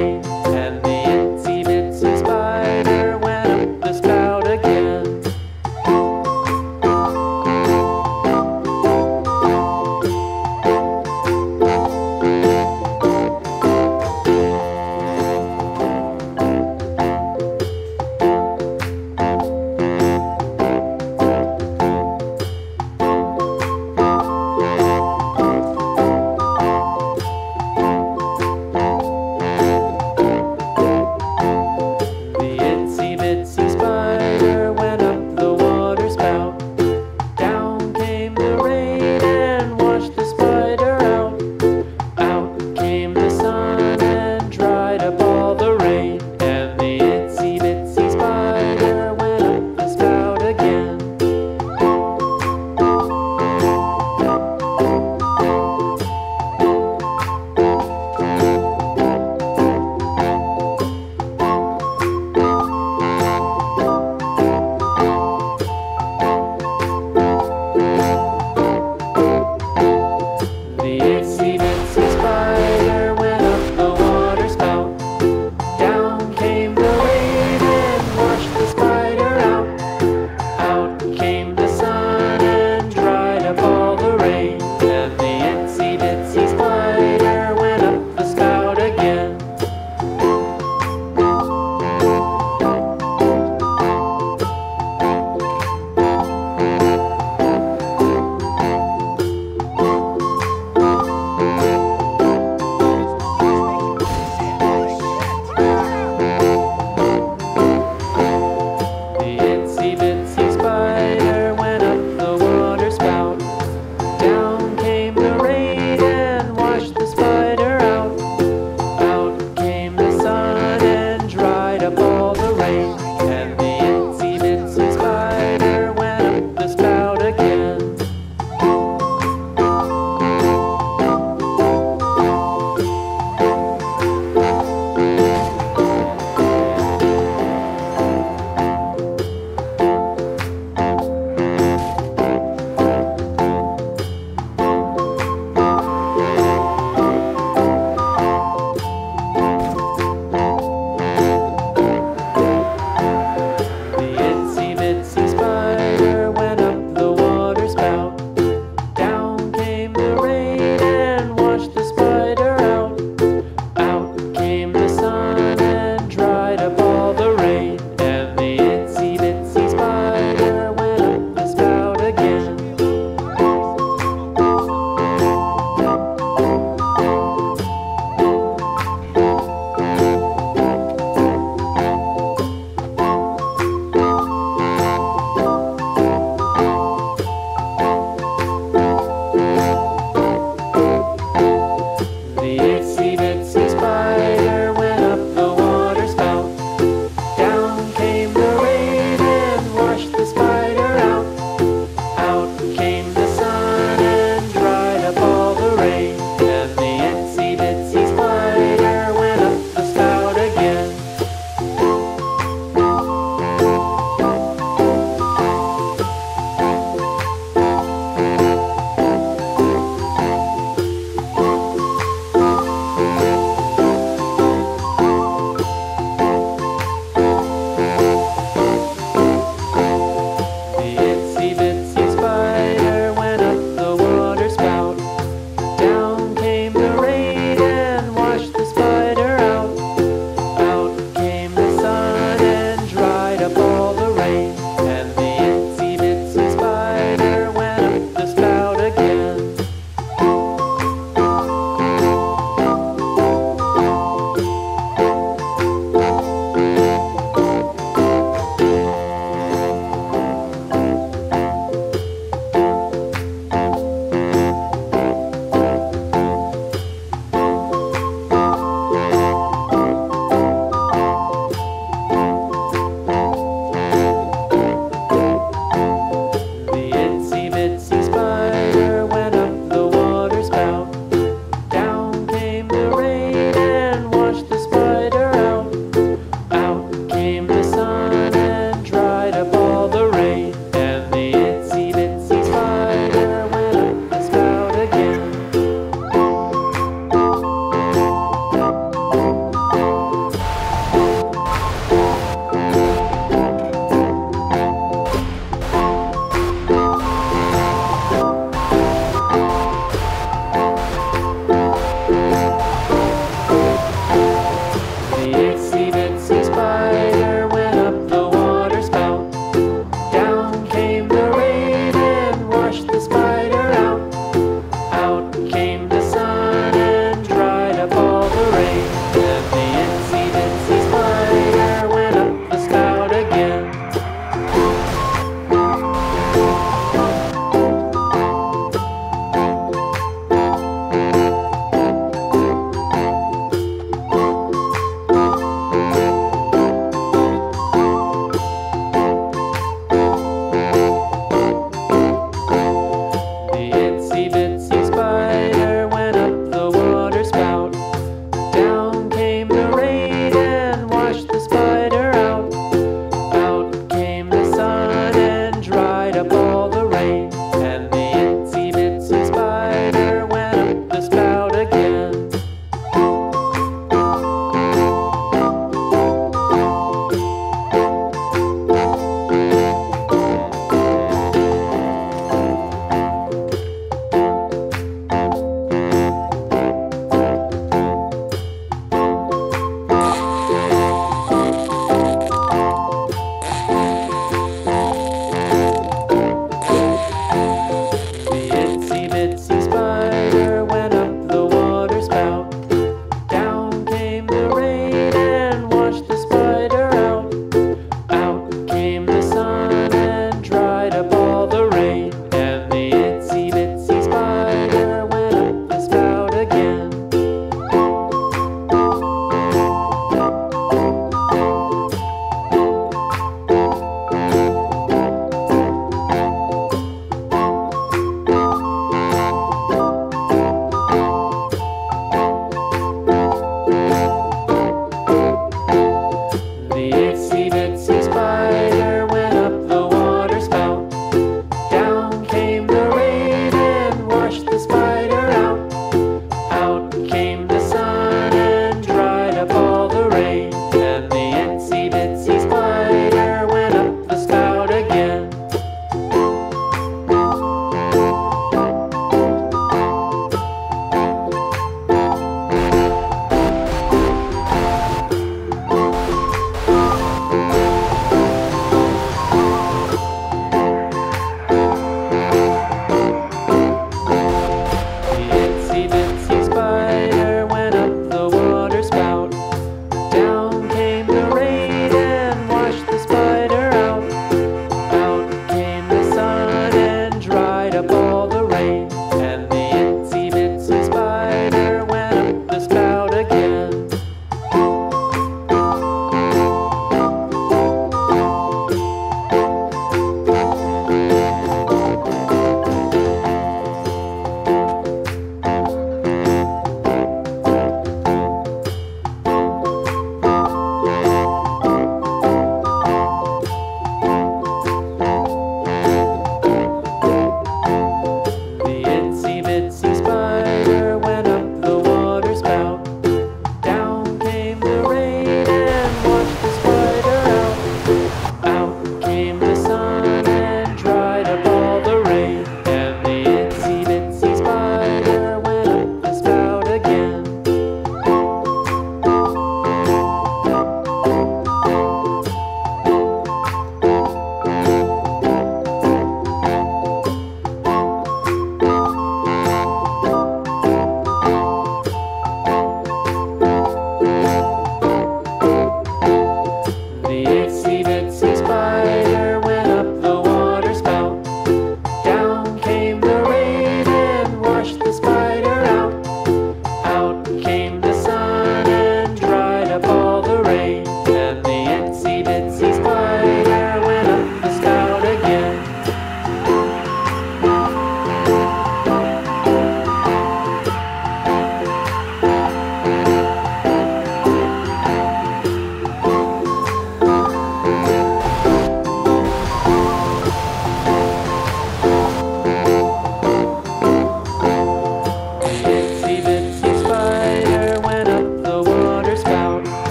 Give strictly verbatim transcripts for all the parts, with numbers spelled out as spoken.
And the itsy bitsy spider went up the spout again.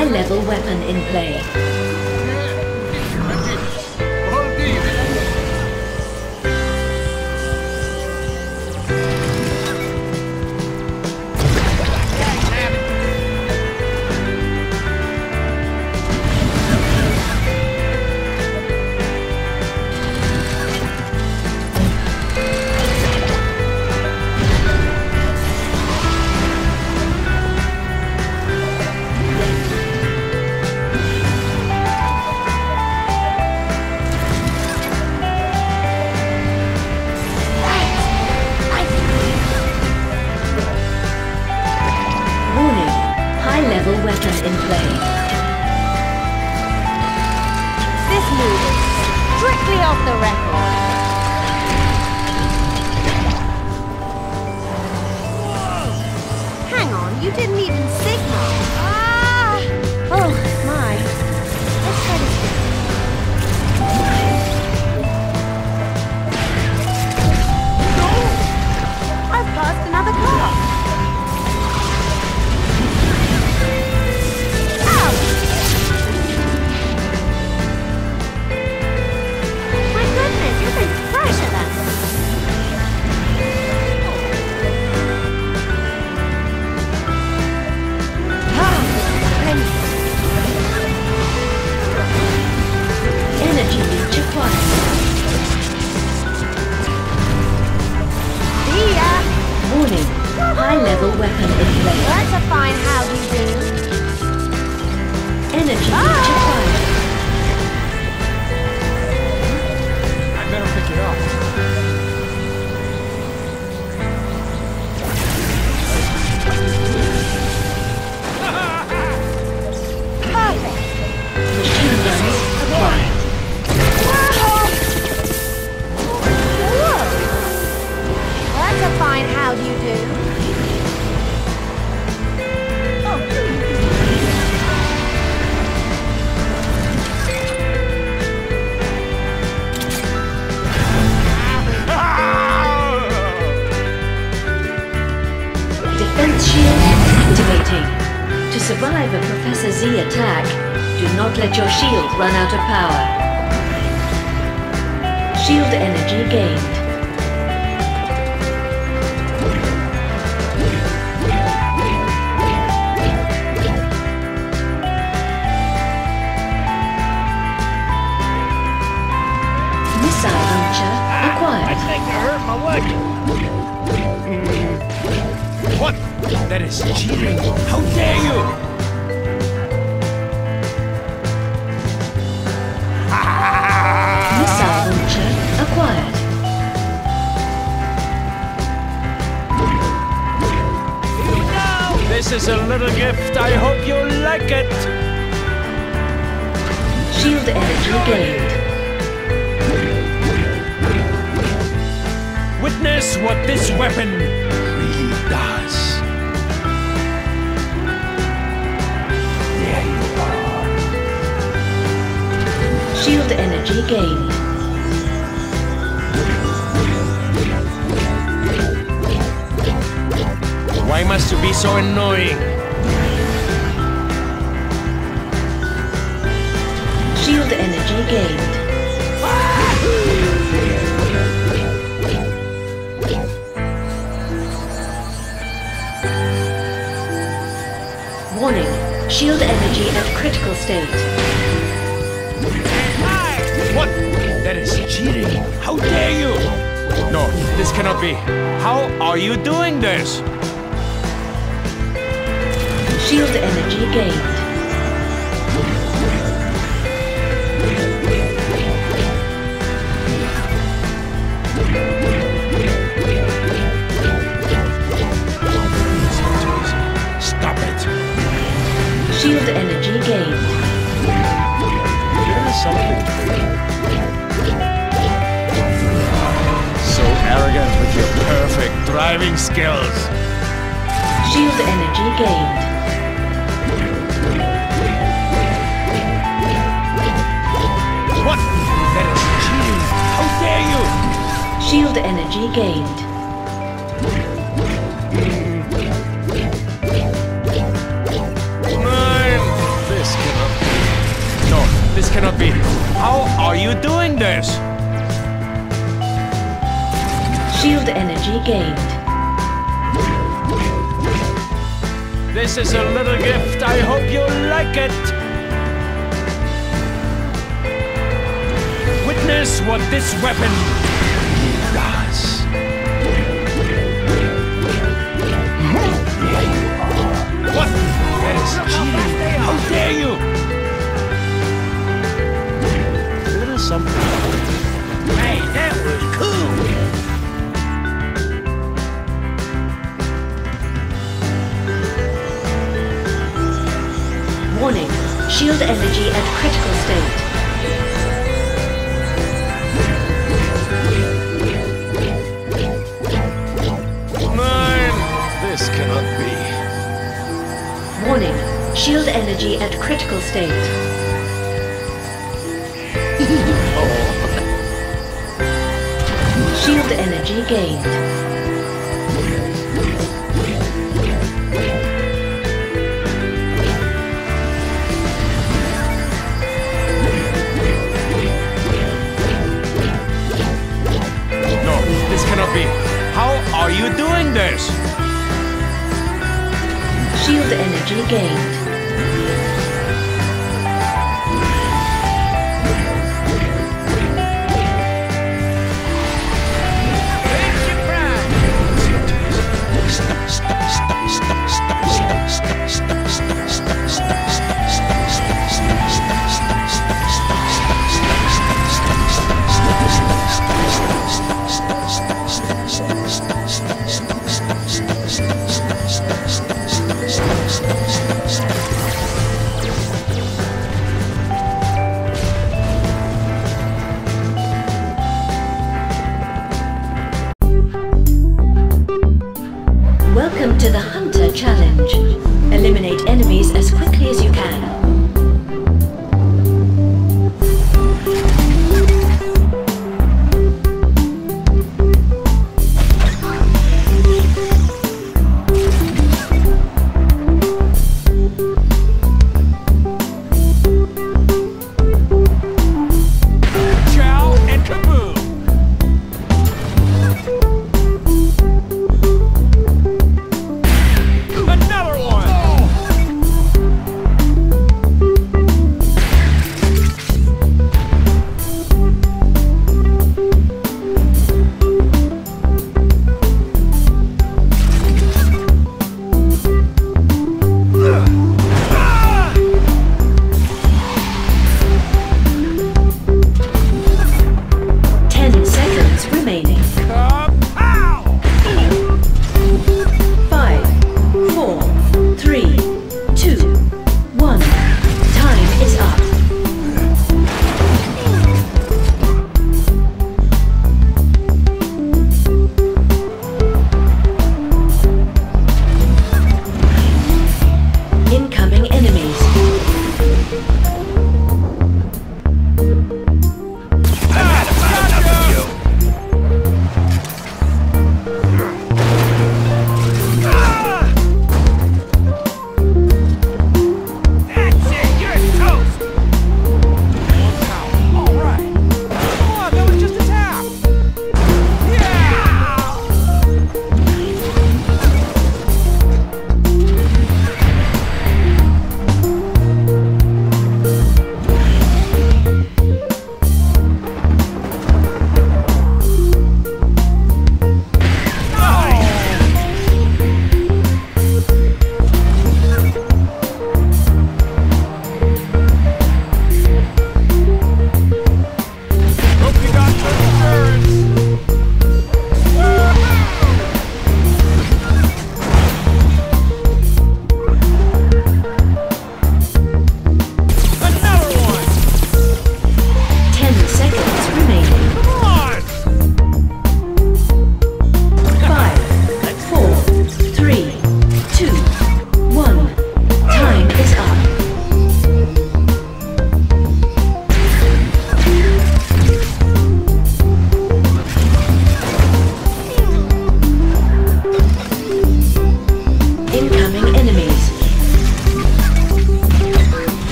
High-level weapon in play. Let your shield run out of power. Shield energy gained. Missile launcher acquired. I think you hurt my leg. What? that is cheating. How dare you! Missile launcher acquired. No! This is a little gift. I hope you like it. Shield energy gained. Witness what this weapon. Shield energy gained. Why must you be so annoying? Shield energy gained. Warning, shield energy at critical state. What? That is cheating. How dare you? No, this cannot be. How are you doing this? Shield energy gained. Stop it. Shield energy gained. So arrogant with your perfect driving skills. Shield energy gained. What? That is cheating. How dare you? Shield energy gained. This cannot be. How are you doing this? Shield energy gained. This is a little gift. I hope you like it. Witness what this weapon does. What? That is cheating. How dare you? Something. Hey, that was cool! Warning, shield energy at critical state. Mine! This cannot be. Warning, shield energy at critical state. Shield energy gained. No, this cannot be. How are you doing this? Shield energy gained.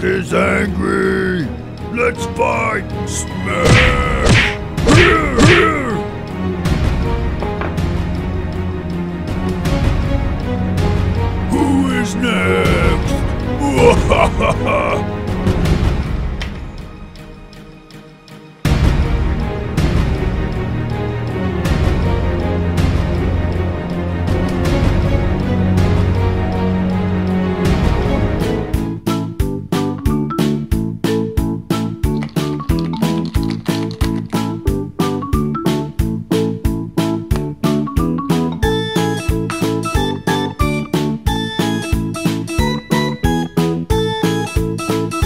Hulk is angry. Let's fight. Smash! Next! Thank you.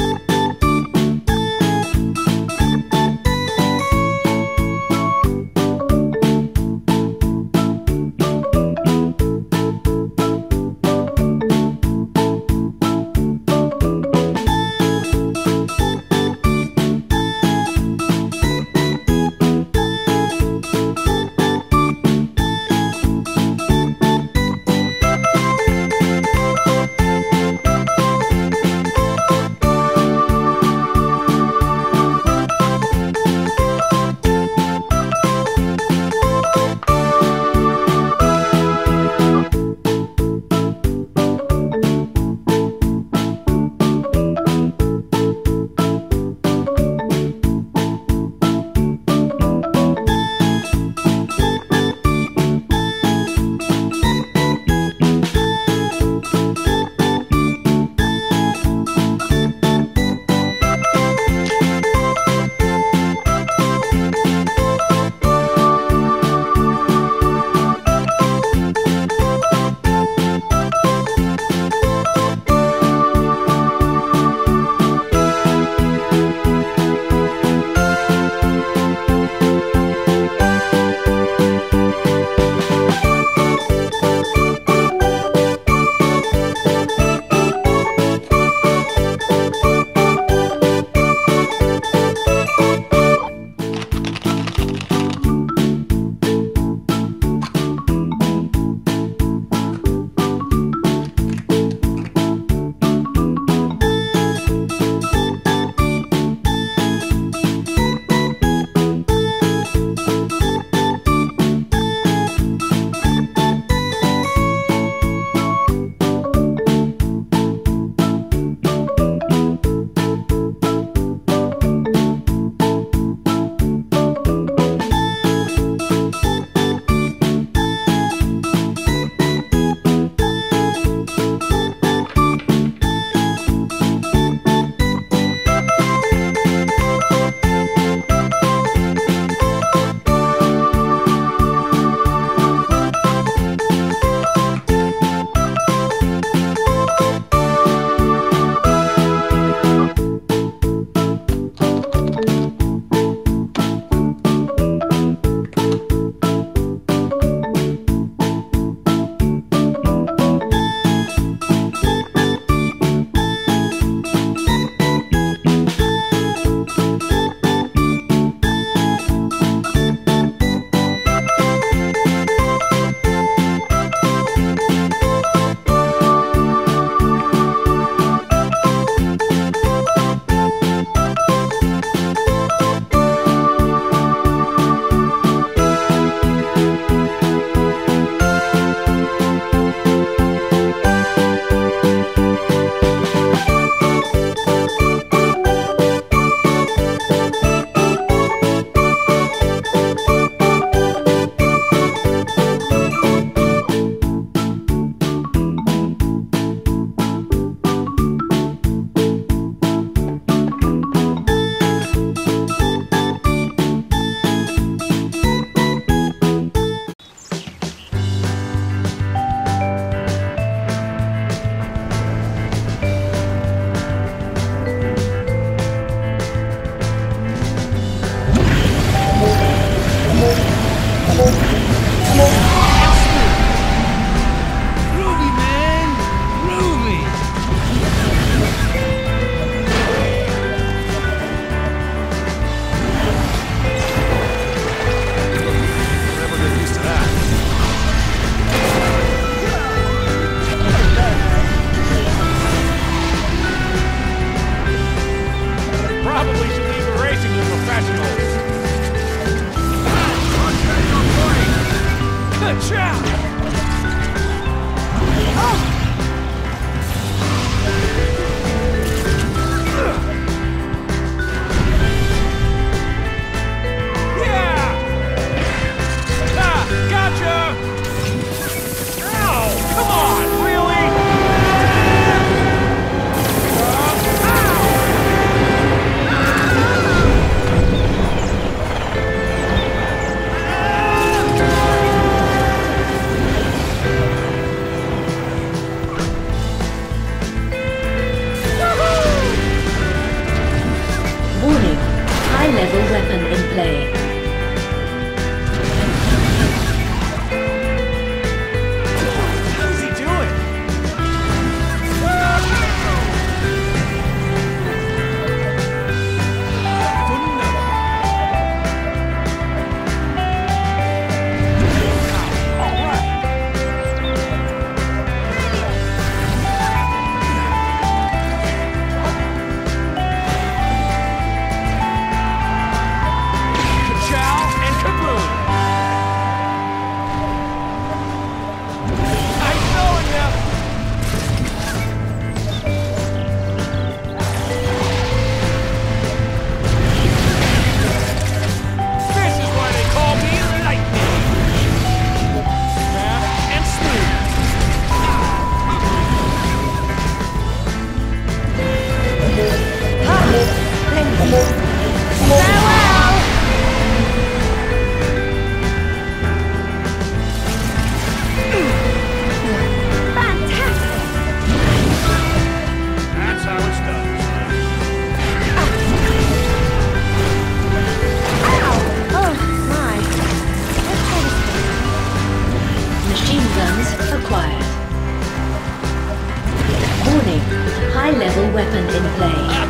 weapon in play.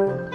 Thank you.